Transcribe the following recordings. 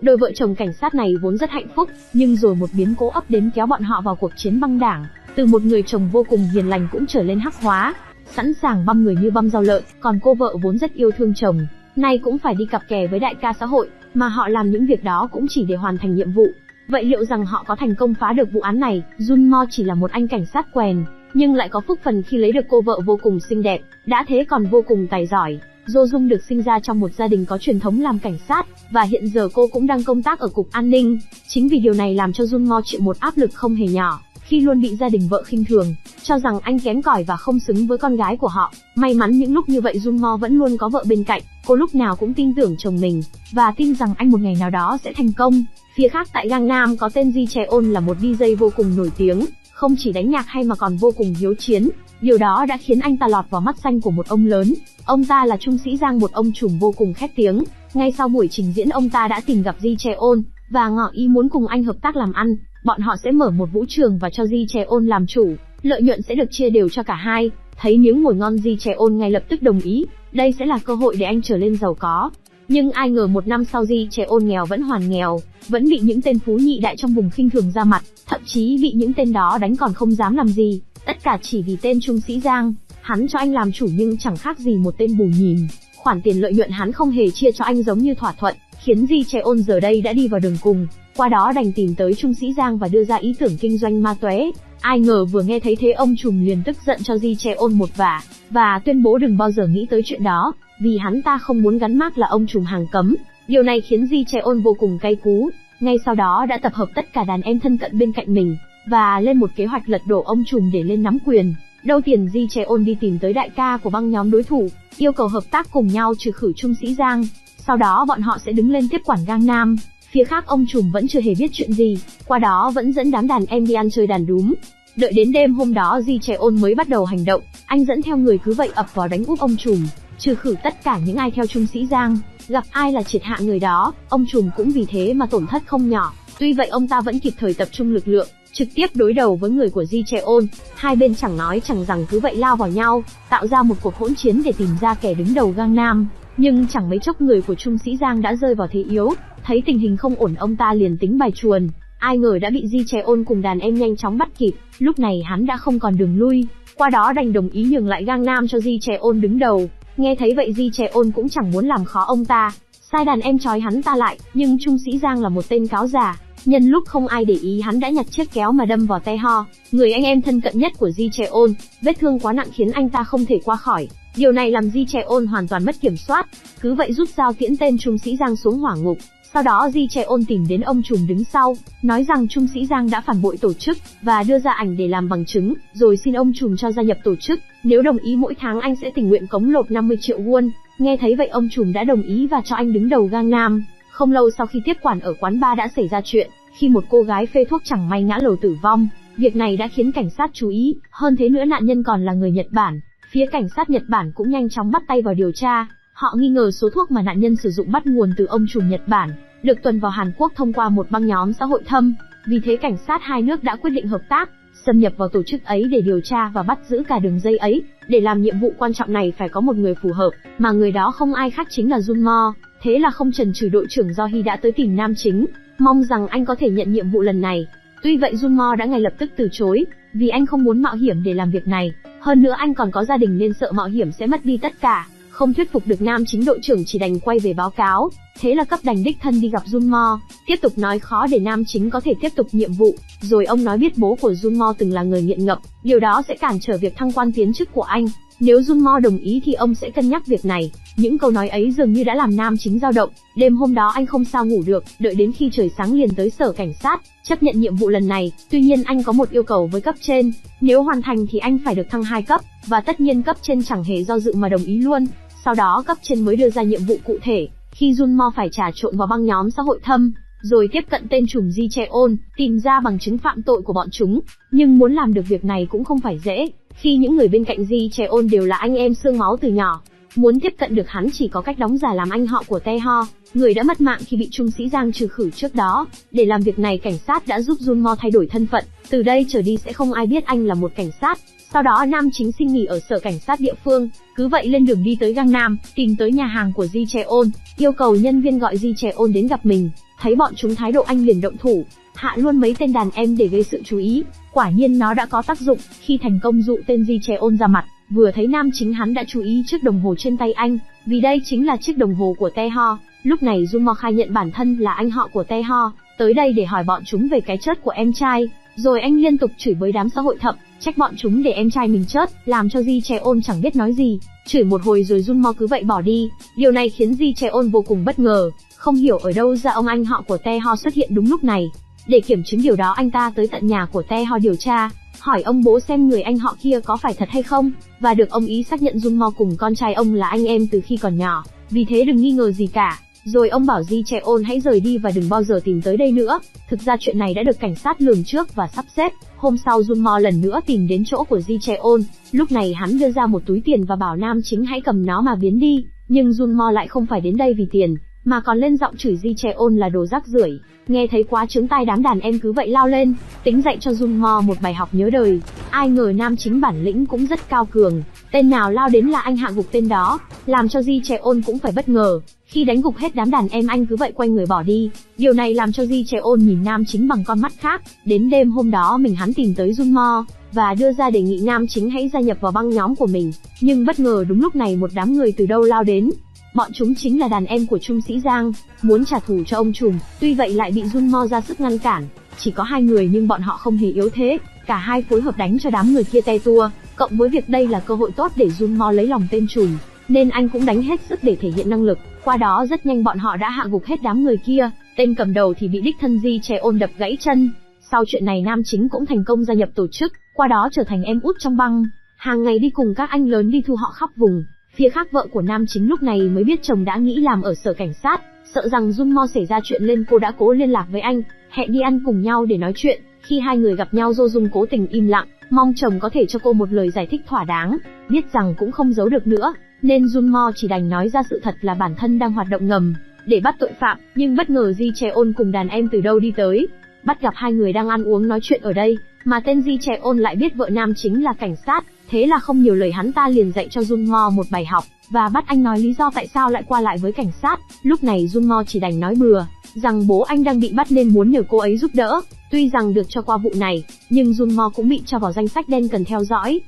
Đôi vợ chồng cảnh sát này vốn rất hạnh phúc, nhưng rồi một biến cố ập đến kéo bọn họ vào cuộc chiến băng đảng. Từ một người chồng vô cùng hiền lành cũng trở lên hắc hóa, sẵn sàng băm người như băm rau lợn, còn cô vợ vốn rất yêu thương chồng, nay cũng phải đi cặp kè với đại ca xã hội, mà họ làm những việc đó cũng chỉ để hoàn thành nhiệm vụ. Vậy liệu rằng họ có thành công phá được vụ án này? Jun Mo chỉ là một anh cảnh sát quèn, nhưng lại có phúc phần khi lấy được cô vợ vô cùng xinh đẹp, đã thế còn vô cùng tài giỏi. Do Jung được sinh ra trong một gia đình có truyền thống làm cảnh sát, và hiện giờ cô cũng đang công tác ở cục an ninh. Chính vì điều này làm cho Jun Mo chịu một áp lực không hề nhỏ, khi luôn bị gia đình vợ khinh thường, cho rằng anh kém cỏi và không xứng với con gái của họ. May mắn những lúc như vậy Jun Mo vẫn luôn có vợ bên cạnh, cô lúc nào cũng tin tưởng chồng mình, và tin rằng anh một ngày nào đó sẽ thành công. Phía khác tại Gangnam có tên Ji Cheol là một DJ vô cùng nổi tiếng, không chỉ đánh nhạc hay mà còn vô cùng hiếu chiến. Điều đó đã khiến anh ta lọt vào mắt xanh của một ông lớn. Ông ta là trung sĩ Jang, một ông trùm vô cùng khét tiếng. Ngay sau buổi trình diễn, ông ta đã tìm gặp Ji Cheol và ngỏ ý muốn cùng anh hợp tác làm ăn. Bọn họ sẽ mở một vũ trường và cho Ji Cheol làm chủ, lợi nhuận sẽ được chia đều cho cả hai. Thấy miếng mồi ngon, Ji Cheol ngay lập tức đồng ý, đây sẽ là cơ hội để anh trở lên giàu có. Nhưng ai ngờ một năm sau Ji Cheol nghèo vẫn hoàn nghèo, vẫn bị những tên phú nhị đại trong vùng khinh thường ra mặt, thậm chí bị những tên đó đánh còn không dám làm gì. Tất cả chỉ vì tên trung sĩ Jang, hắn cho anh làm chủ nhưng chẳng khác gì một tên bù nhìn. Khoản tiền lợi nhuận hắn không hề chia cho anh giống như thỏa thuận, khiến Ji Cheol giờ đây đã đi vào đường cùng. Qua đó đành tìm tới trung sĩ Jang và đưa ra ý tưởng kinh doanh ma túy. Ai ngờ vừa nghe thấy thế, ông trùm liền tức giận cho Ji Cheol một vả, và tuyên bố đừng bao giờ nghĩ tới chuyện đó, vì hắn ta không muốn gắn mác là ông trùm hàng cấm. Điều này khiến Ji Cheol vô cùng cay cú, ngay sau đó đã tập hợp tất cả đàn em thân cận bên cạnh mình, và lên một kế hoạch lật đổ ông trùm để lên nắm quyền. Đầu tiên Ji Cheol đi tìm tới đại ca của băng nhóm đối thủ, yêu cầu hợp tác cùng nhau trừ khử trung sĩ Jang, sau đó bọn họ sẽ đứng lên tiếp quản Gangnam. Phía khác ông trùm vẫn chưa hề biết chuyện gì, qua đó vẫn dẫn đám đàn em đi ăn chơi đàn đúm. Đợi đến đêm hôm đó Ji Cheol mới bắt đầu hành động, anh dẫn theo người cứ vậy ập vào đánh úp ông trùm, trừ khử tất cả những ai theo trung sĩ Jang, gặp ai là triệt hạ người đó. Ông trùm cũng vì thế mà tổn thất không nhỏ, tuy vậy ông ta vẫn kịp thời tập trung lực lượng, trực tiếp đối đầu với người của Ji Cheol. Hai bên chẳng nói chẳng rằng cứ vậy lao vào nhau, tạo ra một cuộc hỗn chiến để tìm ra kẻ đứng đầu Gangnam. Nhưng chẳng mấy chốc người của trung sĩ Jang đã rơi vào thế yếu, thấy tình hình không ổn ông ta liền tính bài chuồn, ai ngờ đã bị Ji Cheol cùng đàn em nhanh chóng bắt kịp. Lúc này hắn đã không còn đường lui, qua đó đành đồng ý nhường lại Gangnam cho Ji Cheol đứng đầu. Nghe thấy vậy Ji Cheol cũng chẳng muốn làm khó ông ta, sai đàn em trói hắn ta lại, nhưng trung sĩ Jang là một tên cáo già, nhân lúc không ai để ý hắn đã nhặt chiếc kéo mà đâm vào Tae-ho, người anh em thân cận nhất của Ji Cheol. Vết thương quá nặng khiến anh ta không thể qua khỏi, điều này làm Ji Cheol hoàn toàn mất kiểm soát, cứ vậy rút dao tiễn tên trung sĩ Jang xuống hỏa ngục. Sau đó Ji Cheol tìm đến ông trùm đứng sau, nói rằng trung sĩ Jang đã phản bội tổ chức, và đưa ra ảnh để làm bằng chứng, rồi xin ông trùm cho gia nhập tổ chức, nếu đồng ý mỗi tháng anh sẽ tình nguyện cống lộp 50 triệu won. Nghe thấy vậy ông trùm đã đồng ý và cho anh đứng đầu Gangnam. Không lâu sau khi tiếp quản ở quán bar đã xảy ra chuyện, khi một cô gái phê thuốc chẳng may ngã lầu tử vong, việc này đã khiến cảnh sát chú ý, hơn thế nữa nạn nhân còn là người Nhật Bản. Phía cảnh sát Nhật Bản cũng nhanh chóng bắt tay vào điều tra, họ nghi ngờ số thuốc mà nạn nhân sử dụng bắt nguồn từ ông trùm Nhật Bản, được tuần vào Hàn Quốc thông qua một băng nhóm xã hội thâm. Vì thế cảnh sát hai nước đã quyết định hợp tác, xâm nhập vào tổ chức ấy để điều tra và bắt giữ cả đường dây ấy. Để làm nhiệm vụ quan trọng này phải có một người phù hợp, mà người đó không ai khác chính là Jun Mo. Thế là không chần chừ đội trưởng Do Hy đã tới tìm nam chính, mong rằng anh có thể nhận nhiệm vụ lần này. Tuy vậy Jun Mo đã ngay lập tức từ chối, vì anh không muốn mạo hiểm để làm việc này, hơn nữa anh còn có gia đình nên sợ mạo hiểm sẽ mất đi tất cả. Không thuyết phục được nam chính, đội trưởng chỉ đành quay về báo cáo, thế là cấp đành đích thân đi gặp Jun Mo, tiếp tục nói khó để nam chính có thể tiếp tục nhiệm vụ, rồi ông nói biết bố của Jun Mo từng là người nghiện ngập, điều đó sẽ cản trở việc thăng quan tiến chức của anh, nếu Jun Mo đồng ý thì ông sẽ cân nhắc việc này. Những câu nói ấy dường như đã làm nam chính dao động, đêm hôm đó anh không sao ngủ được, đợi đến khi trời sáng liền tới sở cảnh sát, chấp nhận nhiệm vụ lần này. Tuy nhiên anh có một yêu cầu với cấp trên, nếu hoàn thành thì anh phải được thăng 2 cấp, và tất nhiên cấp trên chẳng hề do dự mà đồng ý luôn. Sau đó cấp trên mới đưa ra nhiệm vụ cụ thể, khi Jun Mo phải trà trộn vào băng nhóm xã hội thâm, rồi tiếp cận tên trùm Ji Cheol, tìm ra bằng chứng phạm tội của bọn chúng. Nhưng muốn làm được việc này cũng không phải dễ, khi những người bên cạnh Ji Cheol đều là anh em xương máu từ nhỏ, muốn tiếp cận được hắn chỉ có cách đóng giả làm anh họ của Tae-ho, người đã mất mạng khi bị trung sĩ Jang trừ khử trước đó. Để làm việc này cảnh sát đã giúp Jun Mo thay đổi thân phận, từ đây trở đi sẽ không ai biết anh là một cảnh sát. Sau đó nam chính xin nghỉ ở sở cảnh sát địa phương, cứ vậy lên đường đi tới Gangnam, tìm tới nhà hàng của Ji Cheol, yêu cầu nhân viên gọi Ji Cheol đến gặp mình. Thấy bọn chúng thái độ anh liền động thủ, hạ luôn mấy tên đàn em để gây sự chú ý. Quả nhiên nó đã có tác dụng, khi thành công dụ tên Ji Cheol ra mặt. Vừa thấy nam chính hắn đã chú ý chiếc đồng hồ trên tay anh, vì đây chính là chiếc đồng hồ của Tae-ho. Lúc này Jun Mo khai nhận bản thân là anh họ của Tae-ho, tới đây để hỏi bọn chúng về cái chết của em trai. Rồi anh liên tục chửi bới đám xã hội thậm, trách bọn chúng để em trai mình chết, làm cho Ji Cheol chẳng biết nói gì. Chửi một hồi rồi Jun Mo cứ vậy bỏ đi. Điều này khiến Ji Cheol vô cùng bất ngờ, không hiểu ở đâu ra ông anh họ của Tae-ho xuất hiện đúng lúc này. Để kiểm chứng điều đó, anh ta tới tận nhà của Tae-ho điều tra, hỏi ông bố xem người anh họ kia có phải thật hay không, và được ông ý xác nhận Jun Mo cùng con trai ông là anh em từ khi còn nhỏ, vì thế đừng nghi ngờ gì cả. Rồi ông bảo Ji Cheol hãy rời đi và đừng bao giờ tìm tới đây nữa. Thực ra chuyện này đã được cảnh sát lường trước và sắp xếp. Hôm sau Jun Mo lần nữa tìm đến chỗ của Ji Cheol, lúc này hắn đưa ra một túi tiền và bảo nam chính hãy cầm nó mà biến đi, nhưng Jun Mo lại không phải đến đây vì tiền, mà còn lên giọng chửi Ji Cheol là đồ rác rưởi. Nghe thấy quá trướng tai, đám đàn em cứ vậy lao lên, tính dạy cho Jun Mo một bài học nhớ đời. Ai ngờ nam chính bản lĩnh cũng rất cao cường, tên nào lao đến là anh hạ gục tên đó, làm cho Ji Cheol cũng phải bất ngờ. Khi đánh gục hết đám đàn em, anh cứ vậy quay người bỏ đi. Điều này làm cho Ji Cheol nhìn nam chính bằng con mắt khác. Đến đêm hôm đó hắn tìm tới Jun Mo và đưa ra đề nghị nam chính hãy gia nhập vào băng nhóm của mình. Nhưng bất ngờ đúng lúc này một đám người từ đâu lao đến. Bọn chúng chính là đàn em của trung sĩ Jang, muốn trả thù cho ông trùm. Tuy vậy lại bị Jun Mo ra sức ngăn cản. Chỉ có hai người nhưng bọn họ không hề yếu thế, cả hai phối hợp đánh cho đám người kia te tua. Cộng với việc đây là cơ hội tốt để Jun Mo lấy lòng tên trùm, nên anh cũng đánh hết sức để thể hiện năng lực. Qua đó rất nhanh bọn họ đã hạ gục hết đám người kia. Tên cầm đầu thì bị đích thân Ji Cheol đập gãy chân. Sau chuyện này nam chính cũng thành công gia nhập tổ chức, qua đó trở thành em út trong băng, hàng ngày đi cùng các anh lớn đi thu họ khắp vùng. Phía khác vợ của nam chính lúc này mới biết chồng đã nghỉ làm ở sở cảnh sát, sợ rằng Jun Mo xảy ra chuyện nên cô đã cố liên lạc với anh, hẹn đi ăn cùng nhau để nói chuyện. Khi hai người gặp nhau, Do Jung cố tình im lặng, mong chồng có thể cho cô một lời giải thích thỏa đáng. Biết rằng cũng không giấu được nữa, nên Jun Mo chỉ đành nói ra sự thật là bản thân đang hoạt động ngầm để bắt tội phạm. Nhưng bất ngờ Ji Cheol cùng đàn em từ đâu đi tới, bắt gặp hai người đang ăn uống nói chuyện ở đây, mà tên Ji Cheol lại biết vợ nam chính là cảnh sát. Thế là không nhiều lời hắn ta liền dạy cho Jun Mo một bài học, và bắt anh nói lý do tại sao lại qua lại với cảnh sát. Lúc này Jun Mo chỉ đành nói bừa, rằng bố anh đang bị bắt nên muốn nhờ cô ấy giúp đỡ. Tuy rằng được cho qua vụ này, nhưng Jun Mo cũng bị cho vào danh sách đen cần theo dõi.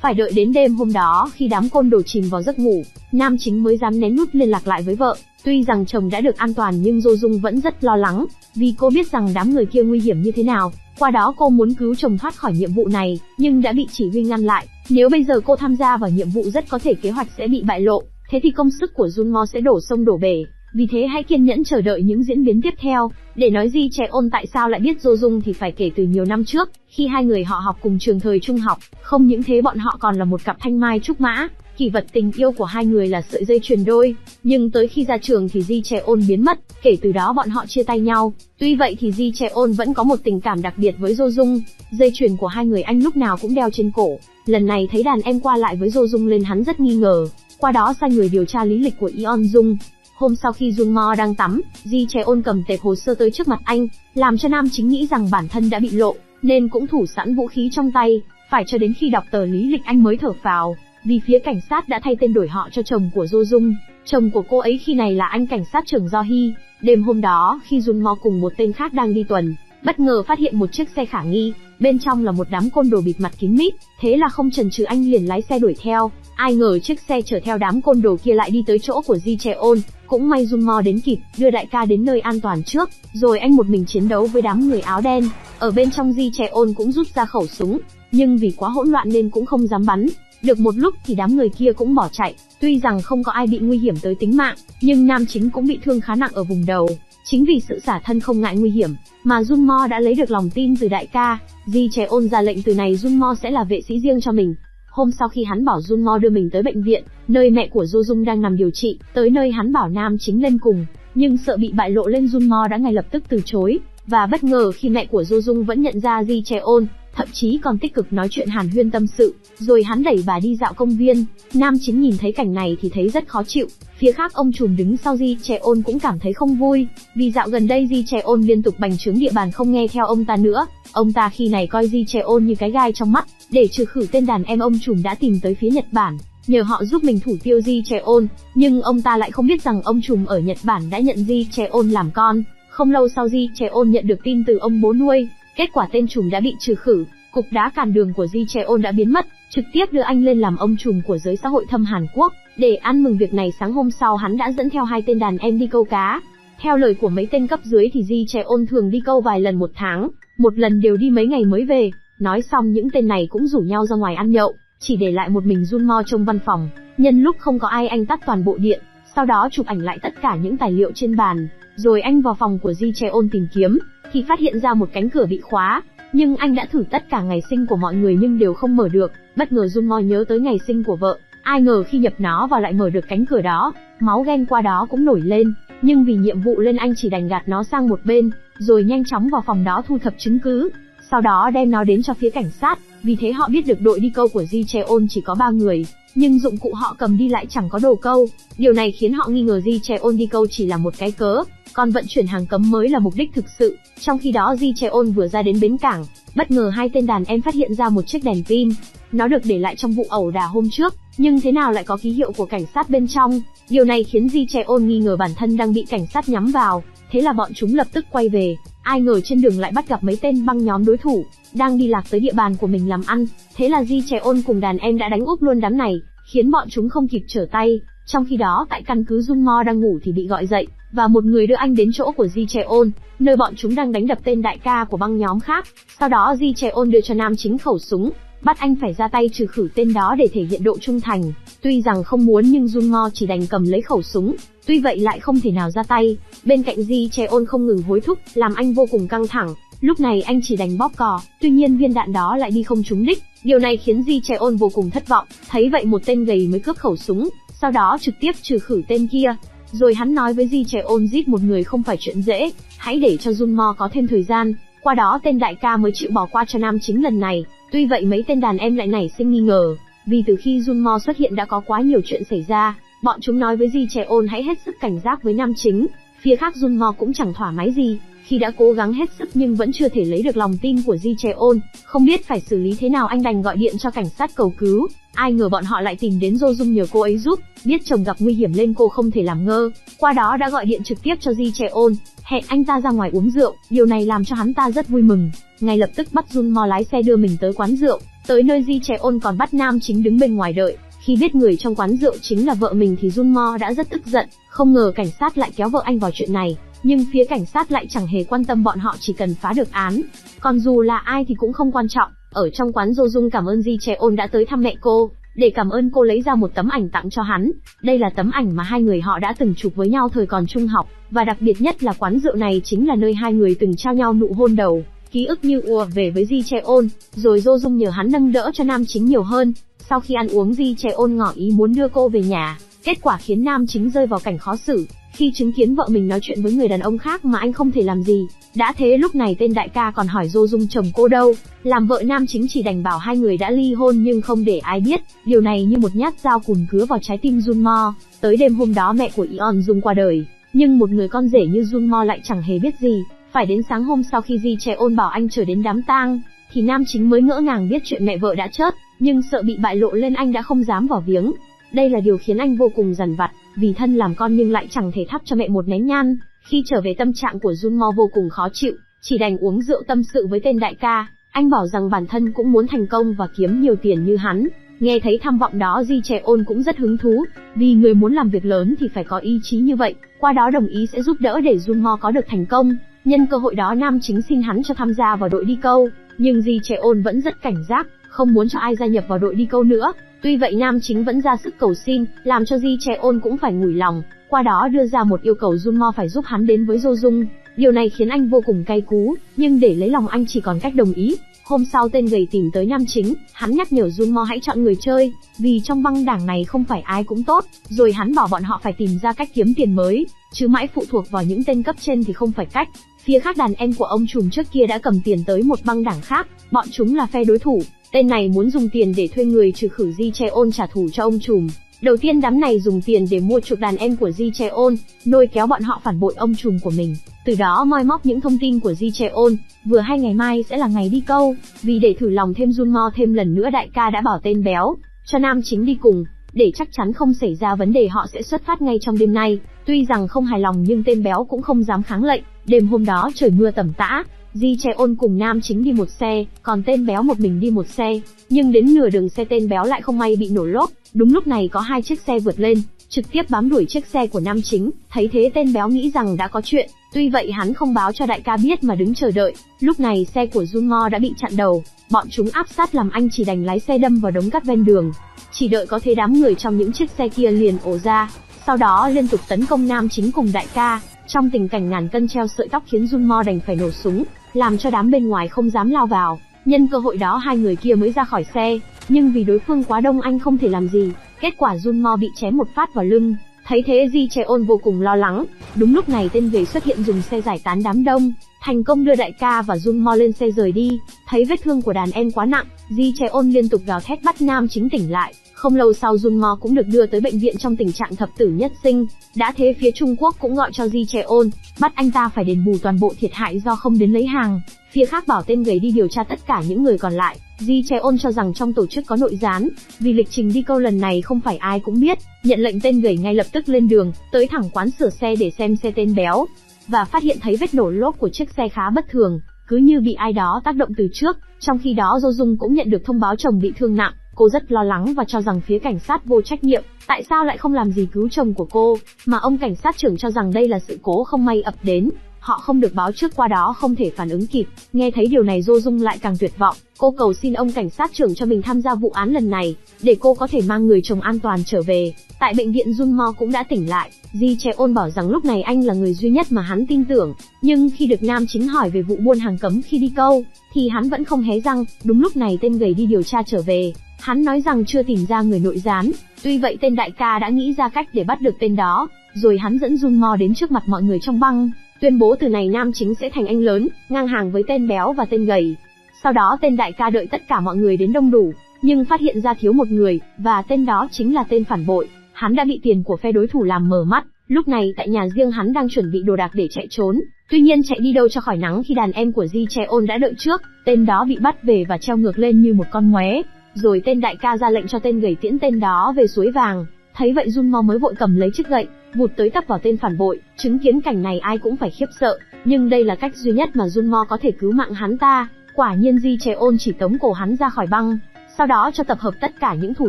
Phải đợi đến đêm hôm đó khi đám côn đồ chìm vào giấc ngủ, nam chính mới dám lén lút liên lạc lại với vợ. Tuy rằng chồng đã được an toàn nhưng Do Jung vẫn rất lo lắng, vì cô biết rằng đám người kia nguy hiểm như thế nào. Qua đó cô muốn cứu chồng thoát khỏi nhiệm vụ này, nhưng đã bị chỉ huy ngăn lại. Nếu bây giờ cô tham gia vào nhiệm vụ rất có thể kế hoạch sẽ bị bại lộ, thế thì công sức của Jun Mo sẽ đổ sông đổ bể. Vì thế hãy kiên nhẫn chờ đợi những diễn biến tiếp theo. Để nói Ji Cheol tại sao lại biết Do Jung thì phải kể từ nhiều năm trước, khi hai người họ học cùng trường thời trung học. Không những thế bọn họ còn là một cặp thanh mai trúc mã, kỷ vật tình yêu của hai người là sợi dây chuyền đôi. Nhưng tới khi ra trường thì Ji Cheol biến mất, kể từ đó bọn họ chia tay nhau. Tuy vậy thì Ji Cheol vẫn có một tình cảm đặc biệt với Do Jung, dây chuyền của hai người anh lúc nào cũng đeo trên cổ. Lần này thấy đàn em qua lại với Do Jung nên hắn rất nghi ngờ, qua đó sai người điều tra lý lịch của Yeon Jung. Hôm sau khi Jun Mo đang tắm, Ji Cheol cầm tệp hồ sơ tới trước mặt anh, làm cho nam chính nghĩ rằng bản thân đã bị lộ, nên cũng thủ sẵn vũ khí trong tay. Phải cho đến khi đọc tờ lý lịch anh mới thở phào, vì phía cảnh sát đã thay tên đổi họ cho chồng của Do Jung. Chồng của cô ấy khi này là anh cảnh sát trưởng Do Hy. Đêm hôm đó, khi Jun Mo cùng một tên khác đang đi tuần, bất ngờ phát hiện một chiếc xe khả nghi, bên trong là một đám côn đồ bịt mặt kín mít. Thế là không chần chừ anh liền lái xe đuổi theo. Ai ngờ chiếc xe chở theo đám côn đồ kia lại đi tới chỗ của Ji Cheol. Cũng may Jun Mo đến kịp, đưa đại ca đến nơi an toàn trước, rồi anh một mình chiến đấu với đám người áo đen. Ở bên trong Ji Cheol cũng rút ra khẩu súng, nhưng vì quá hỗn loạn nên cũng không dám bắn. Được một lúc thì đám người kia cũng bỏ chạy. Tuy rằng không có ai bị nguy hiểm tới tính mạng, nhưng nam chính cũng bị thương khá nặng ở vùng đầu. Chính vì sự xả thân không ngại nguy hiểm mà Jun Mo đã lấy được lòng tin từ đại ca. Ji Cheol ra lệnh từ này Jun Mo sẽ là vệ sĩ riêng cho mình. Hôm sau khi hắn bảo Jun Mo đưa mình tới bệnh viện, nơi mẹ của Do Jung đang nằm điều trị, tới nơi hắn bảo nam chính lên cùng, nhưng sợ bị bại lộ lên Jun Mo đã ngay lập tức từ chối. Và bất ngờ khi mẹ của Do Jung vẫn nhận ra Ji Cheol, thậm chí còn tích cực nói chuyện hàn huyên tâm sự, rồi hắn đẩy bà đi dạo công viên. Nam chính nhìn thấy cảnh này thì thấy rất khó chịu. Phía khác ông trùm đứng sau Ji Cheol cũng cảm thấy không vui, vì dạo gần đây Ji Cheol liên tục bành trướng địa bàn không nghe theo ông ta nữa. Ông ta khi này coi Ji Cheol như cái gai trong mắt. Để trừ khử tên đàn em ông trùm đã tìm tới phía Nhật Bản, nhờ họ giúp mình thủ tiêu Ji Cheol, nhưng ông ta lại không biết rằng ông trùm ở Nhật Bản đã nhận Ji Cheol làm con. Không lâu sau Ji Cheol nhận được tin từ ông bố nuôi, kết quả tên trùm đã bị trừ khử, cục đá cản đường của Ji Cheol đã biến mất, trực tiếp đưa anh lên làm ông trùm của giới xã hội thâm Hàn Quốc. Để ăn mừng việc này, sáng hôm sau hắn đã dẫn theo hai tên đàn em đi câu cá. Theo lời của mấy tên cấp dưới thì Ji Cheol thường đi câu vài lần một tháng, một lần đều đi mấy ngày mới về. Nói xong những tên này cũng rủ nhau ra ngoài ăn nhậu, chỉ để lại một mình Jun Mo trong văn phòng. Nhân lúc không có ai, anh tắt toàn bộ điện, sau đó chụp ảnh lại tất cả những tài liệu trên bàn. Rồi anh vào phòng của Ji Cheol tìm kiếm, thì phát hiện ra một cánh cửa bị khóa. Nhưng anh đã thử tất cả ngày sinh của mọi người nhưng đều không mở được. Bất ngờ Jun Mo nhớ tới ngày sinh của vợ, ai ngờ khi nhập nó vào lại mở được cánh cửa đó. Máu ghen qua đó cũng nổi lên, nhưng vì nhiệm vụ nên anh chỉ đành gạt nó sang một bên, rồi nhanh chóng vào phòng đó thu thập chứng cứ. Sau đó đem nó đến cho phía cảnh sát, vì thế họ biết được đội đi câu của Ji Cheol chỉ có 3 người, nhưng dụng cụ họ cầm đi lại chẳng có đồ câu. Điều này khiến họ nghi ngờ Ji Cheol đi câu chỉ là một cái cớ, còn vận chuyển hàng cấm mới là mục đích thực sự. Trong khi đó Ji Cheol vừa ra đến bến cảng, bất ngờ hai tên đàn em phát hiện ra một chiếc đèn pin. Nó được để lại trong vụ ẩu đả hôm trước, nhưng thế nào lại có ký hiệu của cảnh sát bên trong. Điều này khiến Ji Cheol nghi ngờ bản thân đang bị cảnh sát nhắm vào, thế là bọn chúng lập tức quay về. Ai ngờ trên đường lại bắt gặp mấy tên băng nhóm đối thủ, đang đi lạc tới địa bàn của mình làm ăn. Thế là Ji Cheol cùng đàn em đã đánh úp luôn đám này, khiến bọn chúng không kịp trở tay. Trong khi đó tại căn cứ, Jun Mo đang ngủ thì bị gọi dậy, và một người đưa anh đến chỗ của Ji Cheol, nơi bọn chúng đang đánh đập tên đại ca của băng nhóm khác. Sau đó Ji Cheol đưa cho nam chính khẩu súng, bắt anh phải ra tay trừ khử tên đó để thể hiện độ trung thành. Tuy rằng không muốn nhưng Jun Mo chỉ đành cầm lấy khẩu súng, tuy vậy lại không thể nào ra tay. Bên cạnh Ji Cheol không ngừng hối thúc, làm anh vô cùng căng thẳng. Lúc này anh chỉ đành bóp cò, tuy nhiên viên đạn đó lại đi không trúng đích. Điều này khiến Ji Cheol vô cùng thất vọng. Thấy vậy một tên gầy mới cướp khẩu súng, sau đó trực tiếp trừ khử tên kia. Rồi hắn nói với Ji Cheol giết một người không phải chuyện dễ, hãy để cho Jun Mo có thêm thời gian. Qua đó tên đại ca mới chịu bỏ qua cho nam chính lần này. Tuy vậy mấy tên đàn em lại nảy sinh nghi ngờ, vì từ khi Jun Mo xuất hiện đã có quá nhiều chuyện xảy ra. Bọn chúng nói với Ji Cheol hãy hết sức cảnh giác với nam chính. Phía khác Jun Mo cũng chẳng thoải mái gì, khi đã cố gắng hết sức nhưng vẫn chưa thể lấy được lòng tin của Ji Cheol. Không biết phải xử lý thế nào, anh đành gọi điện cho cảnh sát cầu cứu. Ai ngờ bọn họ lại tìm đến Do Jung nhờ cô ấy giúp, biết chồng gặp nguy hiểm nên cô không thể làm ngơ. Qua đó đã gọi điện trực tiếp cho Ji Cheol, hẹn anh ta ra ngoài uống rượu. Điều này làm cho hắn ta rất vui mừng, ngay lập tức bắt Jun Mo lái xe đưa mình tới quán rượu. Tới nơi Ji Cheol còn bắt nam chính đứng bên ngoài đợi. Khi biết người trong quán rượu chính là vợ mình thì Jun Mo đã rất tức giận, không ngờ cảnh sát lại kéo vợ anh vào chuyện này. Nhưng phía cảnh sát lại chẳng hề quan tâm, bọn họ chỉ cần phá được án, còn dù là ai thì cũng không quan trọng. Ở trong quán, Do Jung cảm ơn Ji Cheol đã tới thăm mẹ cô, để cảm ơn cô lấy ra một tấm ảnh tặng cho hắn. Đây là tấm ảnh mà hai người họ đã từng chụp với nhau thời còn trung học, và đặc biệt nhất là quán rượu này chính là nơi hai người từng trao nhau nụ hôn đầu. Ký ức như ùa về với Ji Cheol, rồi Do Jung nhờ hắn nâng đỡ cho nam chính nhiều hơn. Sau khi ăn uống, Ji Cheol ngỏ ý muốn đưa cô về nhà, kết quả khiến nam chính rơi vào cảnh khó xử khi chứng kiến vợ mình nói chuyện với người đàn ông khác mà anh không thể làm gì. Đã thế lúc này tên đại ca còn hỏi Do Jung chồng cô đâu, làm vợ nam chính chỉ đành bảo hai người đã ly hôn nhưng không để ai biết. Điều này như một nhát dao cùn cứa vào trái tim Jun Mo. Tới đêm hôm đó mẹ của Yeon Jung qua đời, nhưng một người con rể như Jun Mo lại chẳng hề biết gì. Phải đến sáng hôm sau khi Ji Cheol bảo anh chờ đến đám tang, thì nam chính mới ngỡ ngàng biết chuyện mẹ vợ đã chết, nhưng sợ bị bại lộ nên anh đã không dám vào viếng. Đây là điều khiến anh vô cùng dằn vặt, vì thân làm con nhưng lại chẳng thể thắp cho mẹ một nén nhang. Khi trở về tâm trạng của Jun Mo vô cùng khó chịu, chỉ đành uống rượu tâm sự với tên đại ca. Anh bảo rằng bản thân cũng muốn thành công và kiếm nhiều tiền như hắn. Nghe thấy tham vọng đó Ji Cheol cũng rất hứng thú, vì người muốn làm việc lớn thì phải có ý chí như vậy. Qua đó đồng ý sẽ giúp đỡ để Jun Mo có được thành công. Nhân cơ hội đó nam chính xin hắn cho tham gia vào đội đi câu, nhưng Ji Cheol vẫn rất cảnh giác, không muốn cho ai gia nhập vào đội đi câu nữa. Tuy vậy nam chính vẫn ra sức cầu xin, làm cho Ji Cheol cũng phải ngủi lòng. Qua đó đưa ra một yêu cầu Jun Mo phải giúp hắn đến với Do Jung. Điều này khiến anh vô cùng cay cú, nhưng để lấy lòng anh chỉ còn cách đồng ý. Hôm sau tên gầy tìm tới nam chính, hắn nhắc nhở Jun Mo hãy chọn người chơi, vì trong băng đảng này không phải ai cũng tốt. Rồi hắn bảo bọn họ phải tìm ra cách kiếm tiền mới, chứ mãi phụ thuộc vào những tên cấp trên thì không phải cách. Phía khác đàn em của ông trùm trước kia đã cầm tiền tới một băng đảng khác, bọn chúng là phe đối thủ. Tên này muốn dùng tiền để thuê người trừ khử Ji Cheol trả thù cho ông trùm. Đầu tiên đám này dùng tiền để mua chuộc đàn em của Ji Cheol, lôi kéo bọn họ phản bội ông trùm của mình. Từ đó moi móc những thông tin của Ji Cheol. Vừa hay ngày mai sẽ là ngày đi câu, vì để thử lòng thêm Jun Mo thêm lần nữa đại ca đã bảo tên béo cho nam chính đi cùng. Để chắc chắn không xảy ra vấn đề họ sẽ xuất phát ngay trong đêm nay. Tuy rằng không hài lòng nhưng tên béo cũng không dám kháng lệnh, Đêm hôm đó trời mưa tầm tã, Ji Cheol cùng nam chính đi một xe, còn tên béo một mình đi một xe. Nhưng đến nửa đường xe tên béo lại không may bị nổ lốp. Đúng lúc này có hai chiếc xe vượt lên, trực tiếp bám đuổi chiếc xe của nam chính. Thấy thế tên béo nghĩ rằng đã có chuyện, tuy vậy hắn không báo cho đại ca biết mà đứng chờ đợi. Lúc này xe của Jun Mo đã bị chặn đầu, bọn chúng áp sát làm anh chỉ đành lái xe đâm vào đống cát ven đường. Chỉ đợi có thế đám người trong những chiếc xe kia liền ổ ra, sau đó liên tục tấn công nam chính cùng đại ca. Trong tình cảnh ngàn cân treo sợi tóc khiến Jun Mo đành phải nổ súng, làm cho đám bên ngoài không dám lao vào. Nhân cơ hội đó hai người kia mới ra khỏi xe, nhưng vì đối phương quá đông anh không thể làm gì. Kết quả Jun Mo bị chém một phát vào lưng. Thấy thế Ji Cheol vô cùng lo lắng. Đúng lúc này tên về xuất hiện dùng xe giải tán đám đông, thành công đưa đại ca và Jun Mo lên xe rời đi. Thấy vết thương của đàn em quá nặng, Ji Cheol liên tục gào thét bắt nam chính tỉnh lại. Không lâu sau Jun Mo cũng được đưa tới bệnh viện trong tình trạng thập tử nhất sinh. Đã thế phía Trung Quốc cũng gọi cho Ji Cheol, bắt anh ta phải đền bù toàn bộ thiệt hại do không đến lấy hàng. Phía khác bảo tên gầy đi điều tra tất cả những người còn lại. Ji Cheol cho rằng trong tổ chức có nội gián, vì lịch trình đi câu lần này không phải ai cũng biết. Nhận lệnh tên gầy ngay lập tức lên đường, tới thẳng quán sửa xe để xem xe tên béo. Và phát hiện thấy vết nổ lốp của chiếc xe khá bất thường, cứ như bị ai đó tác động từ trước. Trong khi đó Do Jung cũng nhận được thông báo chồng bị thương nặng. Cô rất lo lắng và cho rằng phía cảnh sát vô trách nhiệm, tại sao lại không làm gì cứu chồng của cô, mà ông cảnh sát trưởng cho rằng đây là sự cố không may ập đến, họ không được báo trước qua đó không thể phản ứng kịp. Nghe thấy điều này Do Jung lại càng tuyệt vọng, cô cầu xin ông cảnh sát trưởng cho mình tham gia vụ án lần này, để cô có thể mang người chồng an toàn trở về. Tại bệnh viện Jun Mo cũng đã tỉnh lại, Ji Cheol bảo rằng lúc này anh là người duy nhất mà hắn tin tưởng, nhưng khi được nam chính hỏi về vụ buôn hàng cấm khi đi câu, thì hắn vẫn không hé răng. Đúng lúc này tên gầy đi điều tra trở về. Hắn nói rằng chưa tìm ra người nội gián, tuy vậy tên đại ca đã nghĩ ra cách để bắt được tên đó, rồi hắn dẫn Jun Mo đến trước mặt mọi người trong băng, tuyên bố từ này nam chính sẽ thành anh lớn, ngang hàng với tên béo và tên gầy. Sau đó tên đại ca đợi tất cả mọi người đến đông đủ, nhưng phát hiện ra thiếu một người, và tên đó chính là tên phản bội, hắn đã bị tiền của phe đối thủ làm mờ mắt. Lúc này tại nhà riêng hắn đang chuẩn bị đồ đạc để chạy trốn, tuy nhiên chạy đi đâu cho khỏi nắng khi đàn em của Ji Cheol đã đợi trước, tên đó bị bắt về và treo ngược lên như một con ngoé. Rồi tên đại ca ra lệnh cho tên gầy tiễn tên đó về suối vàng. Thấy vậy Jun Mo mới vội cầm lấy chiếc gậy, vụt tới tấp vào tên phản bội. Chứng kiến cảnh này ai cũng phải khiếp sợ, nhưng đây là cách duy nhất mà Jun Mo có thể cứu mạng hắn ta. Quả nhiên Ji Cheol chỉ tống cổ hắn ra khỏi băng, sau đó cho tập hợp tất cả những thủ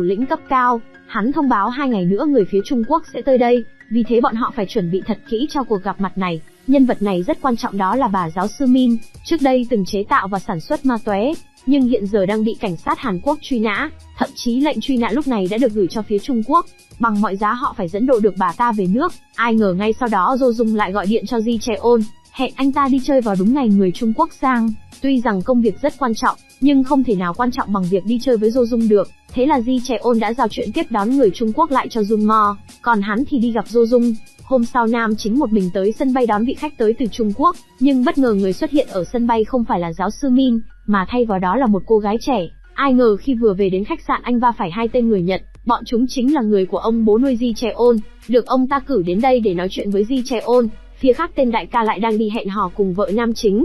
lĩnh cấp cao. Hắn thông báo 2 ngày nữa người phía Trung Quốc sẽ tới đây, vì thế bọn họ phải chuẩn bị thật kỹ cho cuộc gặp mặt này. Nhân vật này rất quan trọng đó là bà giáo sư Min, trước đây từng chế tạo và sản xuất ma túy, nhưng hiện giờ đang bị cảnh sát Hàn Quốc truy nã, thậm chí lệnh truy nã lúc này đã được gửi cho phía Trung Quốc, bằng mọi giá họ phải dẫn độ được bà ta về nước. Ai ngờ ngay sau đó Do Jung lại gọi điện cho Ji Cheol, hẹn anh ta đi chơi vào đúng ngày người Trung Quốc sang. Tuy rằng công việc rất quan trọng, nhưng không thể nào quan trọng bằng việc đi chơi với Do Jung được, thế là Ji Cheol đã giao chuyện tiếp đón người Trung Quốc lại cho Jun Mo, còn hắn thì đi gặp Do Jung. Hôm sau nam chính một mình tới sân bay đón vị khách tới từ Trung Quốc, nhưng bất ngờ người xuất hiện ở sân bay không phải là giáo sư Min, mà thay vào đó là một cô gái trẻ. Ai ngờ khi vừa về đến khách sạn anh va phải 2 tên người Nhật, bọn chúng chính là người của ông bố nuôi Ji Cheol, được ông ta cử đến đây để nói chuyện với Ji Cheol. Phía khác tên đại ca lại đang đi hẹn hò cùng vợ nam chính,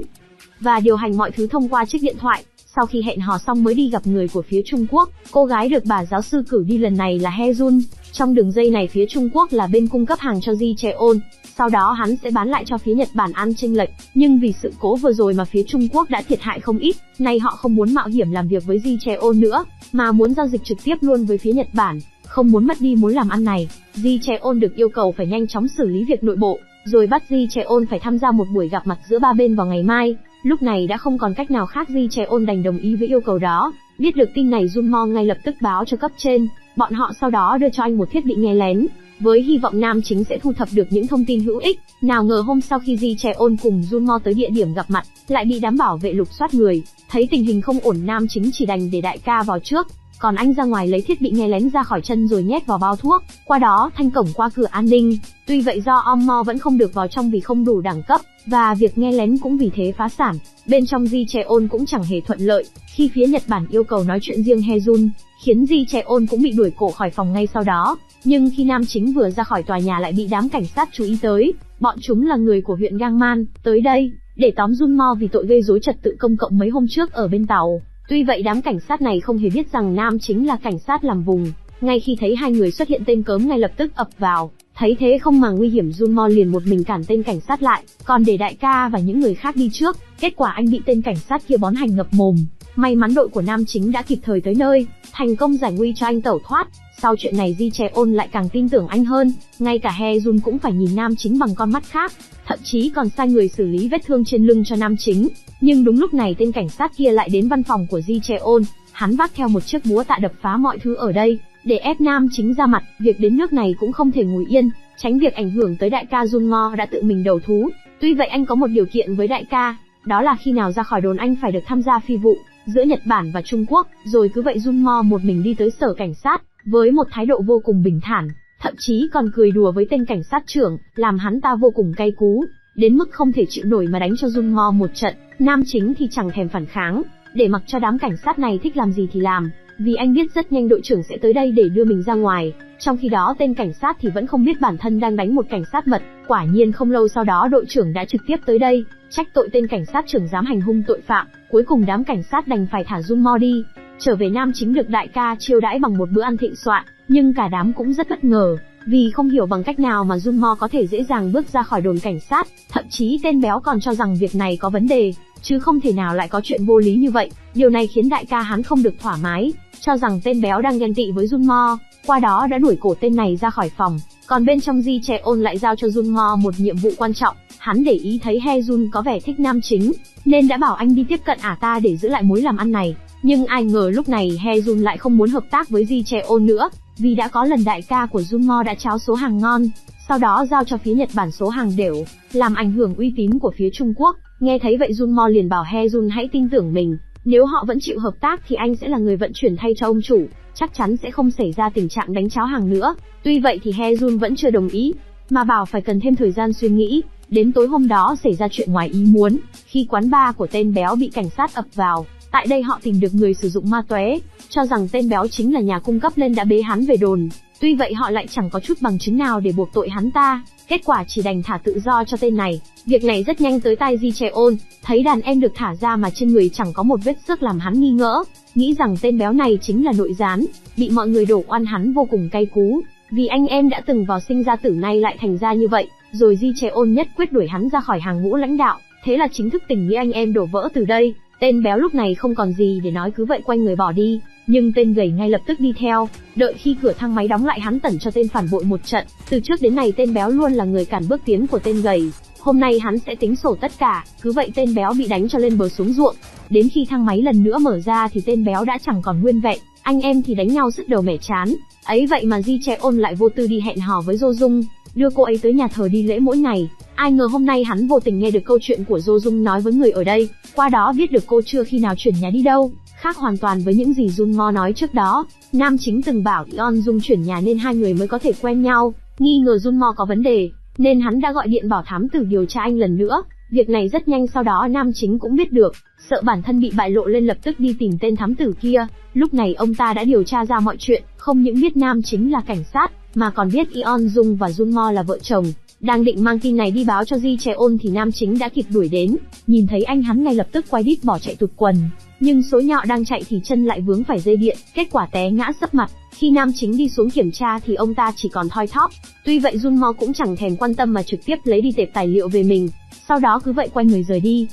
và điều hành mọi thứ thông qua chiếc điện thoại. Sau khi hẹn hò xong mới đi gặp người của phía Trung Quốc, cô gái được bà giáo sư cử đi lần này là Hee Jun. Trong đường dây này phía Trung Quốc là bên cung cấp hàng cho Ji Cheol, sau đó hắn sẽ bán lại cho phía Nhật Bản ăn chênh lệch. Nhưng vì sự cố vừa rồi mà phía Trung Quốc đã thiệt hại không ít, nay họ không muốn mạo hiểm làm việc với Ji Cheol nữa, mà muốn giao dịch trực tiếp luôn với phía Nhật Bản, không muốn mất đi mối làm ăn này. Ji Cheol được yêu cầu phải nhanh chóng xử lý việc nội bộ, rồi bắt Ji Cheol phải tham gia một buổi gặp mặt giữa 3 bên vào ngày mai. Lúc này đã không còn cách nào khác, Ji Cheol đành đồng ý với yêu cầu đó. Biết được tin này Jun Mo ngay lập tức báo cho cấp trên, bọn họ sau đó đưa cho anh một thiết bị nghe lén, với hy vọng nam chính sẽ thu thập được những thông tin hữu ích. Nào ngờ hôm sau khi Ji Cheol cùng Jun Mo tới địa điểm gặp mặt, lại bị đám bảo vệ lục soát người. Thấy tình hình không ổn nam chính chỉ đành để đại ca vào trước, còn anh ra ngoài lấy thiết bị nghe lén ra khỏi chân rồi nhét vào bao thuốc, qua đó thanh cổng qua cửa an ninh. Tuy vậy do Om Mo vẫn không được vào trong vì không đủ đẳng cấp, và việc nghe lén cũng vì thế phá sản. Bên trong Ji Cheol cũng chẳng hề thuận lợi, khi phía Nhật Bản yêu cầu nói chuyện riêng Hee Jun, khiến Ji Cheol cũng bị đuổi cổ khỏi phòng ngay sau đó. Nhưng khi nam chính vừa ra khỏi tòa nhà lại bị đám cảnh sát chú ý tới, bọn chúng là người của huyện Gangnam, tới đây để tóm Jun Mo vì tội gây rối trật tự công cộng mấy hôm trước ở bên tàu. Tuy vậy đám cảnh sát này không hề biết rằng nam chính là cảnh sát làm vùng. Ngay khi thấy 2 người xuất hiện tên cớm ngay lập tức ập vào, Thấy thế không mà nguy hiểm, Jun Mo liền một mình cản tên cảnh sát lại, còn để đại ca và những người khác đi trước. Kết quả anh bị tên cảnh sát kia bón hành ngập mồm. May mắn đội của nam chính đã kịp thời tới nơi, thành công giải nguy cho anh tẩu thoát. Sau chuyện này Ji Cheol lại càng tin tưởng anh hơn, ngay cả Hee Jun cũng phải nhìn nam chính bằng con mắt khác, thậm chí còn sai người xử lý vết thương trên lưng cho nam chính. Nhưng đúng lúc này tên cảnh sát kia lại đến văn phòng của Ji Cheol, hắn vác theo một chiếc búa tạ đập phá mọi thứ ở đây, để ép nam chính ra mặt. Việc đến nước này cũng không thể ngồi yên, tránh việc ảnh hưởng tới đại ca Jun Mo đã tự mình đầu thú. Tuy vậy anh có một điều kiện với đại ca, đó là khi nào ra khỏi đồn anh phải được tham gia phi vụ giữa Nhật Bản và Trung Quốc. Rồi cứ vậy Jun Mo một mình đi tới sở cảnh sát, với một thái độ vô cùng bình thản, thậm chí còn cười đùa với tên cảnh sát trưởng, làm hắn ta vô cùng cay cú, đến mức không thể chịu nổi mà đánh cho Jun Mo một trận. Nam chính thì chẳng thèm phản kháng, để mặc cho đám cảnh sát này thích làm gì thì làm, vì anh biết rất nhanh đội trưởng sẽ tới đây để đưa mình ra ngoài. Trong khi đó tên cảnh sát thì vẫn không biết bản thân đang đánh một cảnh sát mật. Quả nhiên không lâu sau đó đội trưởng đã trực tiếp tới đây, trách tội tên cảnh sát trưởng dám hành hung tội phạm. Cuối cùng đám cảnh sát đành phải thả Jun Mo đi. Trở về nam chính được đại ca chiêu đãi bằng một bữa ăn thịnh soạn, nhưng cả đám cũng rất bất ngờ, vì không hiểu bằng cách nào mà Jun Mo có thể dễ dàng bước ra khỏi đồn cảnh sát. Thậm chí tên béo còn cho rằng việc này có vấn đề, chứ không thể nào lại có chuyện vô lý như vậy. Điều này khiến đại ca hắn không được thoải mái, cho rằng tên béo đang ghen tị với Jun Mo, qua đó đã đuổi cổ tên này ra khỏi phòng. Còn bên trong Ji Cheol lại giao cho Jun Mo một nhiệm vụ quan trọng. Hắn để ý thấy Hee Jun có vẻ thích nam chính, nên đã bảo anh đi tiếp cận ả ta để giữ lại mối làm ăn này. Nhưng ai ngờ lúc này Hee Jun lại không muốn hợp tác với Ji Cheol nữa, vì đã có lần đại ca của Jun Mo đã tráo số hàng ngon, sau đó giao cho phía Nhật Bản số hàng đều, làm ảnh hưởng uy tín của phía Trung Quốc. Nghe thấy vậy Jun Mo liền bảo Hee Jun hãy tin tưởng mình, nếu họ vẫn chịu hợp tác thì anh sẽ là người vận chuyển thay cho ông chủ, chắc chắn sẽ không xảy ra tình trạng đánh tráo hàng nữa. Tuy vậy thì Hee Jun vẫn chưa đồng ý, mà bảo phải cần thêm thời gian suy nghĩ. Đến tối hôm đó xảy ra chuyện ngoài ý muốn, khi quán bar của tên béo bị cảnh sát ập vào. Tại đây họ tìm được người sử dụng ma túy, cho rằng tên béo chính là nhà cung cấp nên đã bế hắn về đồn. Tuy vậy họ lại chẳng có chút bằng chứng nào để buộc tội hắn ta, kết quả chỉ đành thả tự do cho tên này. Việc này rất nhanh tới tai Ji Cheol, thấy đàn em được thả ra mà trên người chẳng có một vết xước làm hắn nghi ngờ, nghĩ rằng tên béo này chính là nội gián, bị mọi người đổ oan. Hắn vô cùng cay cú, vì anh em đã từng vào sinh ra tử nay lại thành ra như vậy. Rồi Ji Cheol nhất quyết đuổi hắn ra khỏi hàng ngũ lãnh đạo, thế là chính thức tình nghĩa anh em đổ vỡ từ đây. Tên béo lúc này không còn gì để nói, cứ vậy quay người bỏ đi, nhưng tên gầy ngay lập tức đi theo. Đợi khi cửa thang máy đóng lại hắn tẩn cho tên phản bội một trận. Từ trước đến nay tên béo luôn là người cản bước tiến của tên gầy, hôm nay hắn sẽ tính sổ tất cả. Cứ vậy tên béo bị đánh cho lên bờ xuống ruộng, đến khi thang máy lần nữa mở ra thì tên béo đã chẳng còn nguyên vẹn. Anh em thì đánh nhau sứt đầu mẻ chán, ấy vậy mà Ji Cheol lại vô tư đi hẹn hò với Do Jung, đưa cô ấy tới nhà thờ đi lễ mỗi ngày. Ai ngờ hôm nay hắn vô tình nghe được câu chuyện của Do Jung nói với người ở đây, qua đó biết được cô chưa khi nào chuyển nhà đi đâu, khác hoàn toàn với những gì Jun Mo nói trước đó. Nam chính từng bảo Yeon Jung chuyển nhà nên hai người mới có thể quen nhau, nghi ngờ Jun Mo có vấn đề, nên hắn đã gọi điện bảo thám tử điều tra anh lần nữa. Việc này rất nhanh sau đó nam chính cũng biết được, sợ bản thân bị bại lộ nên lập tức đi tìm tên thám tử kia. Lúc này ông ta đã điều tra ra mọi chuyện, không những biết nam chính là cảnh sát, mà còn biết Yeon Jung và Jun Mo là vợ chồng. Đang định mang tin này đi báo cho Ji Cheol thì nam chính đã kịp đuổi đến, nhìn thấy anh hắn ngay lập tức quay đít bỏ chạy tụt quần. Nhưng số nhọ đang chạy thì chân lại vướng phải dây điện, kết quả té ngã sấp mặt. Khi nam chính đi xuống kiểm tra thì ông ta chỉ còn thoi thóp. Tuy vậy Jun Mo cũng chẳng thèm quan tâm mà trực tiếp lấy đi tệp tài liệu về mình, sau đó cứ vậy quay người rời đi.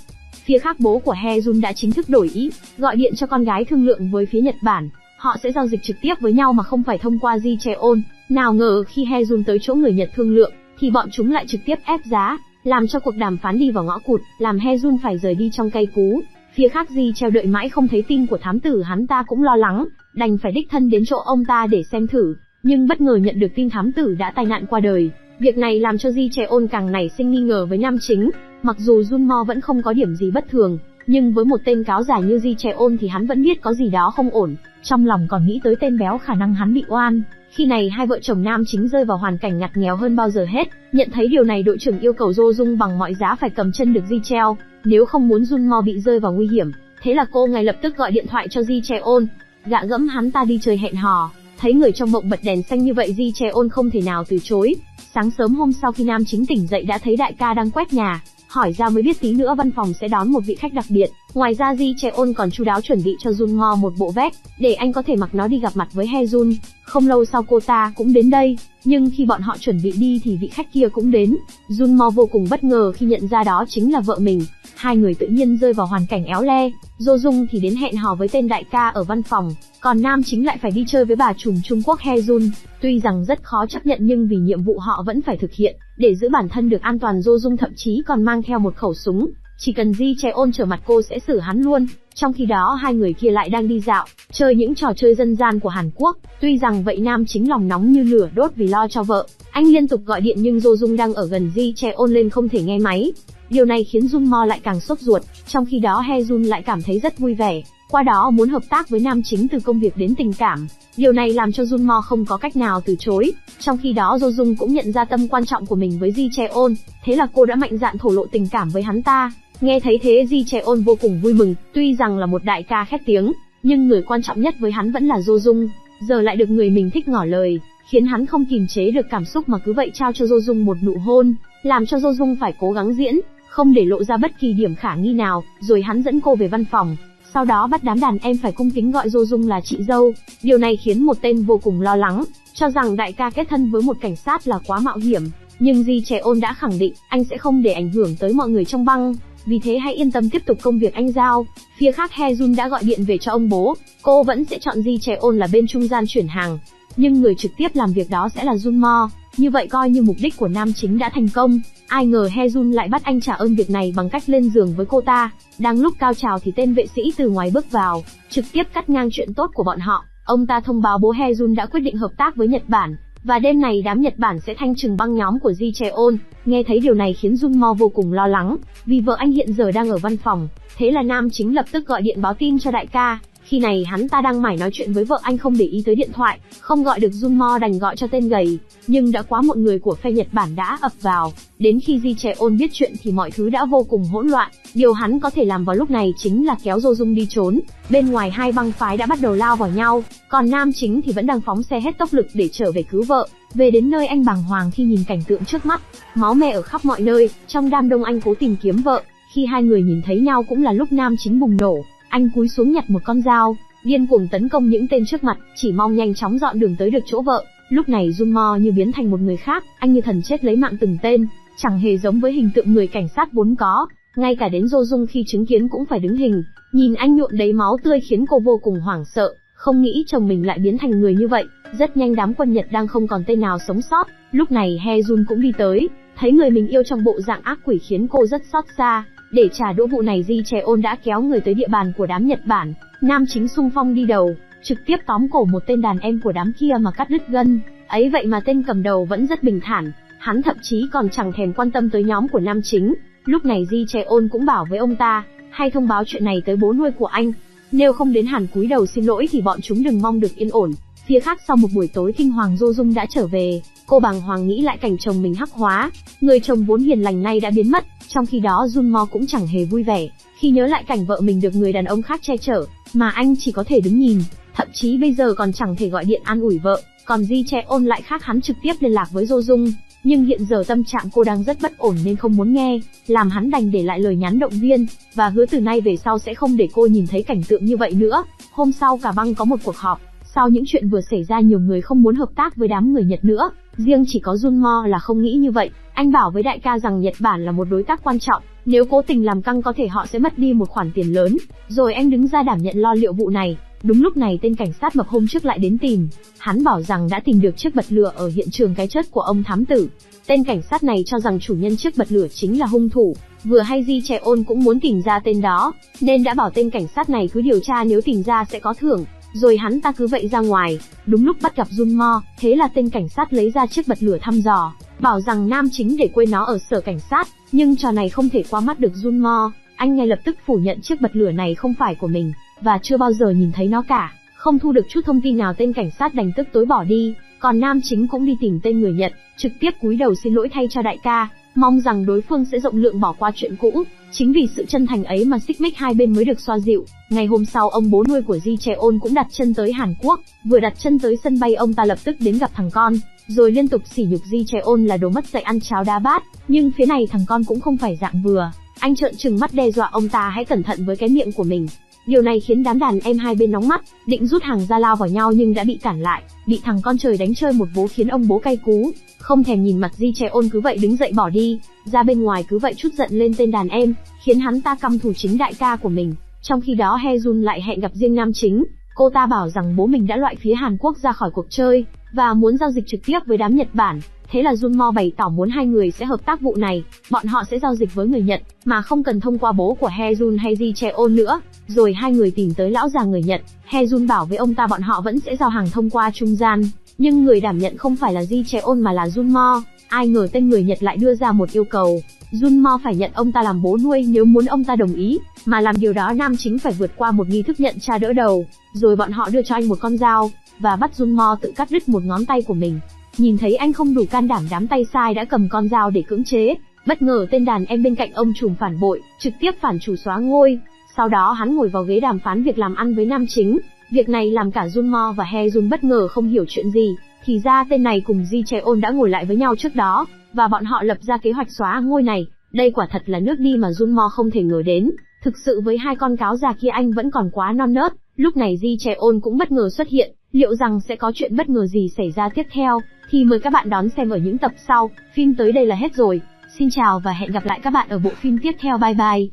Phía khác bố của Hee Jun đã chính thức đổi ý, gọi điện cho con gái thương lượng với phía Nhật Bản, họ sẽ giao dịch trực tiếp với nhau mà không phải thông qua Ji Cheol. Nào ngờ khi Hee Jun tới chỗ người Nhật thương lượng thì bọn chúng lại trực tiếp ép giá, làm cho cuộc đàm phán đi vào ngõ cụt, làm Hee Jun phải rời đi trong cay cú. Phía khác Ji Cheol đợi mãi không thấy tin của thám tử, hắn ta cũng lo lắng, đành phải đích thân đến chỗ ông ta để xem thử, nhưng bất ngờ nhận được tin thám tử đã tai nạn qua đời. Việc này làm cho Ji Cheol càng nảy sinh nghi ngờ với nam chính, mặc dù Jun Mo vẫn không có điểm gì bất thường, nhưng với một tên cáo giả như Ji Cheol thì hắn vẫn biết có gì đó không ổn, trong lòng còn nghĩ tới tên béo khả năng hắn bị oan. Khi này hai vợ chồng nam chính rơi vào hoàn cảnh ngặt nghèo hơn bao giờ hết. Nhận thấy điều này đội trưởng yêu cầu Do Jung bằng mọi giá phải cầm chân được Ji Cheol, nếu không muốn Jun Mo bị rơi vào nguy hiểm. Thế là cô ngay lập tức gọi điện thoại cho Ji Cheol, gạ gẫm hắn ta đi chơi hẹn hò. Thấy người trong mộng bật đèn xanh như vậy Ji Cheol không thể nào từ chối. Sáng sớm hôm sau khi nam chính tỉnh dậy đã thấy đại ca đang quét nhà, hỏi ra mới biết tí nữa văn phòng sẽ đón một vị khách đặc biệt. Ngoài ra Ji Cheol còn chu đáo chuẩn bị cho Jun Mo một bộ vest để anh có thể mặc nó đi gặp mặt với Hee Jun. Không lâu sau cô ta cũng đến đây, nhưng khi bọn họ chuẩn bị đi thì vị khách kia cũng đến. Jun Mo vô cùng bất ngờ khi nhận ra đó chính là vợ mình. Hai người tự nhiên rơi vào hoàn cảnh éo le. Do Jung thì đến hẹn hò với tên đại ca ở văn phòng, còn nam chính lại phải đi chơi với bà trùm Trung Quốc Hee Jun. Tuy rằng rất khó chấp nhận nhưng vì nhiệm vụ họ vẫn phải thực hiện. Để giữ bản thân được an toàn, Do Jung thậm chí còn mang theo một khẩu súng. Chỉ cần Ji Cheol trở mặt cô sẽ xử hắn luôn. Trong khi đó hai người kia lại đang đi dạo, chơi những trò chơi dân gian của Hàn Quốc. Tuy rằng vậy nam chính lòng nóng như lửa đốt vì lo cho vợ. Anh liên tục gọi điện nhưng Do Jung đang ở gần Ji Cheol nên không thể nghe máy. Điều này khiến Jun Mo lại càng sốt ruột, trong khi đó Hee Jun lại cảm thấy rất vui vẻ, qua đó muốn hợp tác với nam chính từ công việc đến tình cảm. Điều này làm cho Jun Mo không có cách nào từ chối. Trong khi đó Do Jung cũng nhận ra tầm quan trọng của mình với Ji Cheol, thế là cô đã mạnh dạn thổ lộ tình cảm với hắn ta. Nghe thấy thế Ji Cheol vô cùng vui mừng, tuy rằng là một đại ca khét tiếng, nhưng người quan trọng nhất với hắn vẫn là Do Jung. Giờ lại được người mình thích ngỏ lời, khiến hắn không kìm chế được cảm xúc mà cứ vậy trao cho Do Jung một nụ hôn, làm cho Do Jung phải cố gắng diễn, không để lộ ra bất kỳ điểm khả nghi nào, rồi hắn dẫn cô về văn phòng. Sau đó bắt đám đàn em phải cung kính gọi Do Jung là chị dâu. Điều này khiến một tên vô cùng lo lắng, cho rằng đại ca kết thân với một cảnh sát là quá mạo hiểm. Nhưng Ji Cheol đã khẳng định, anh sẽ không để ảnh hưởng tới mọi người trong băng. Vì thế hãy yên tâm tiếp tục công việc anh giao. Phía khác Hee Jun đã gọi điện về cho ông bố. Cô vẫn sẽ chọn Ji Cheol là bên trung gian chuyển hàng, nhưng người trực tiếp làm việc đó sẽ là Jun Mo. Như vậy coi như mục đích của nam chính đã thành công. Ai ngờ Hee Jun lại bắt anh trả ơn việc này bằng cách lên giường với cô ta. Đang lúc cao trào thì tên vệ sĩ từ ngoài bước vào, trực tiếp cắt ngang chuyện tốt của bọn họ. Ông ta thông báo bố Hee Jun đã quyết định hợp tác với Nhật Bản, và đêm này đám Nhật Bản sẽ thanh trừng băng nhóm của Ji Cheol. Nghe thấy điều này khiến Jun Mo vô cùng lo lắng, vì vợ anh hiện giờ đang ở văn phòng. Thế là nam chính lập tức gọi điện báo tin cho đại ca. Khi này hắn ta đang mải nói chuyện với vợ anh không để ý tới điện thoại, không gọi được Jun Mo đành gọi cho tên gầy, nhưng đã quá một người của phe Nhật Bản đã ập vào. Đến khi Ji Cheol biết chuyện thì mọi thứ đã vô cùng hỗn loạn, điều hắn có thể làm vào lúc này chính là kéo Do Jung đi trốn. Bên ngoài hai băng phái đã bắt đầu lao vào nhau, còn nam chính thì vẫn đang phóng xe hết tốc lực để trở về cứu vợ. Về đến nơi anh bàng hoàng khi nhìn cảnh tượng trước mắt, máu me ở khắp mọi nơi, trong đám đông anh cố tìm kiếm vợ. Khi hai người nhìn thấy nhau cũng là lúc nam chính bùng nổ. Anh cúi xuống nhặt một con dao, điên cuồng tấn công những tên trước mặt, chỉ mong nhanh chóng dọn đường tới được chỗ vợ. Lúc này Jun Mo như biến thành một người khác, anh như thần chết lấy mạng từng tên, chẳng hề giống với hình tượng người cảnh sát vốn có. Ngay cả đến Do Jung khi chứng kiến cũng phải đứng hình, nhìn anh nhuộm đầy máu tươi khiến cô vô cùng hoảng sợ, không nghĩ chồng mình lại biến thành người như vậy. Rất nhanh đám quân Nhật đang không còn tên nào sống sót. Lúc này Hee Jun cũng đi tới, thấy người mình yêu trong bộ dạng ác quỷ khiến cô rất xót xa. Để trả đũa vụ này Ji Cheol đã kéo người tới địa bàn của đám Nhật Bản. Nam chính xung phong đi đầu, trực tiếp tóm cổ một tên đàn em của đám kia mà cắt đứt gân. Ấy vậy mà tên cầm đầu vẫn rất bình thản, hắn thậm chí còn chẳng thèm quan tâm tới nhóm của nam chính. Lúc này Ji Cheol cũng bảo với ông ta, hay thông báo chuyện này tới bố nuôi của anh, nếu không đến Hàn cúi đầu xin lỗi thì bọn chúng đừng mong được yên ổn. Phía khác sau một buổi tối kinh hoàng Do Jung đã trở về, cô bàng hoàng nghĩ lại cảnh chồng mình hắc hóa, người chồng vốn hiền lành nay đã biến mất. Trong khi đó Jun Mo cũng chẳng hề vui vẻ, khi nhớ lại cảnh vợ mình được người đàn ông khác che chở, mà anh chỉ có thể đứng nhìn, thậm chí bây giờ còn chẳng thể gọi điện an ủi vợ. Còn Ji Cheol lại khác, hắn trực tiếp liên lạc với Do Jung, nhưng hiện giờ tâm trạng cô đang rất bất ổn nên không muốn nghe, làm hắn đành để lại lời nhắn động viên, và hứa từ nay về sau sẽ không để cô nhìn thấy cảnh tượng như vậy nữa. Hôm sau cả băng có một cuộc họp, sau những chuyện vừa xảy ra nhiều người không muốn hợp tác với đám người Nhật nữa, riêng chỉ có Jun Mo là không nghĩ như vậy. Anh bảo với đại ca rằng Nhật Bản là một đối tác quan trọng, nếu cố tình làm căng có thể họ sẽ mất đi một khoản tiền lớn, rồi anh đứng ra đảm nhận lo liệu vụ này. Đúng lúc này tên cảnh sát mập hôm trước lại đến tìm, hắn bảo rằng đã tìm được chiếc bật lửa ở hiện trường cái chết của ông thám tử. Tên cảnh sát này cho rằng chủ nhân chiếc bật lửa chính là hung thủ, vừa hay Ji Cheol cũng muốn tìm ra tên đó, nên đã bảo tên cảnh sát này cứ điều tra, nếu tìm ra sẽ có thưởng. Rồi hắn ta cứ vậy ra ngoài, đúng lúc bắt gặp Jun Mo, thế là tên cảnh sát lấy ra chiếc bật lửa thăm dò, bảo rằng nam chính để quên nó ở sở cảnh sát, nhưng trò này không thể qua mắt được Jun Mo. Anh ngay lập tức phủ nhận chiếc bật lửa này không phải của mình, và chưa bao giờ nhìn thấy nó cả. Không thu được chút thông tin nào tên cảnh sát đành tức tối bỏ đi, còn nam chính cũng đi tìm tên người Nhật, trực tiếp cúi đầu xin lỗi thay cho đại ca. mong rằng đối phương sẽ rộng lượng bỏ qua chuyện cũ. Chính vì sự chân thành ấy mà xích mích hai bên mới được xoa dịu. Ngày hôm sau, ông bố nuôi của Ji Cheol cũng đặt chân tới Hàn Quốc. Vừa đặt chân tới sân bay, ông ta lập tức đến gặp thằng con, rồi liên tục sỉ nhục Ji Cheol là đồ mất dạy ăn cháo đá bát. Nhưng phía này thằng con cũng không phải dạng vừa, anh trợn trừng mắt đe dọa ông ta hãy cẩn thận với cái miệng của mình. Điều này khiến đám đàn em hai bên nóng mắt, định rút hàng ra lao vào nhau nhưng đã bị cản lại, bị thằng con trời đánh chơi một vố khiến ông bố cay cú, không thèm nhìn mặt Ji Cheol cứ vậy đứng dậy bỏ đi, ra bên ngoài cứ vậy chút giận lên tên đàn em, khiến hắn ta căm thù chính đại ca của mình. Trong khi đó Hee Jun lại hẹn gặp riêng nam chính, cô ta bảo rằng bố mình đã loại phía Hàn Quốc ra khỏi cuộc chơi, và muốn giao dịch trực tiếp với đám Nhật Bản. Thế là Jun Mo bày tỏ muốn hai người sẽ hợp tác vụ này, bọn họ sẽ giao dịch với người Nhật, mà không cần thông qua bố của Hee Jun hay Ji Cheol nữa. Rồi hai người tìm tới lão già người Nhật, Hee Jun bảo với ông ta bọn họ vẫn sẽ giao hàng thông qua trung gian, nhưng người đảm nhận không phải là Ji Cheol mà là Jun Mo. Ai ngờ tên người Nhật lại đưa ra một yêu cầu, Jun Mo phải nhận ông ta làm bố nuôi nếu muốn ông ta đồng ý, mà làm điều đó nam chính phải vượt qua một nghi thức nhận cha đỡ đầu, rồi bọn họ đưa cho anh một con dao, và bắt Jun Mo tự cắt đứt một ngón tay của mình. Nhìn thấy anh không đủ can đảm, đám tay sai đã cầm con dao để cưỡng chế. Bất ngờ tên đàn em bên cạnh ông trùm phản bội, trực tiếp phản chủ xóa ngôi. Sau đó hắn ngồi vào ghế đàm phán việc làm ăn với nam chính. Việc này làm cả Jun Mo và Hee Jun bất ngờ không hiểu chuyện gì. Thì ra tên này cùng Ji Cheol đã ngồi lại với nhau trước đó, và bọn họ lập ra kế hoạch xóa ngôi này. Đây quả thật là nước đi mà Jun Mo không thể ngờ đến. Thực sự với hai con cáo già kia anh vẫn còn quá non nớt. Lúc này Ji Cheol cũng bất ngờ xuất hiện. Liệu rằng sẽ có chuyện bất ngờ gì xảy ra tiếp theo? Thì mời các bạn đón xem ở những tập sau. Phim tới đây là hết rồi. Xin chào và hẹn gặp lại các bạn ở bộ phim tiếp theo. Bye bye.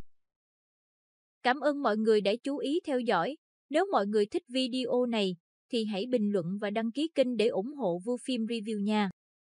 Cảm ơn mọi người đã chú ý theo dõi. Nếu mọi người thích video này, thì hãy bình luận và đăng ký kênh để ủng hộ Vu Phim Review nha.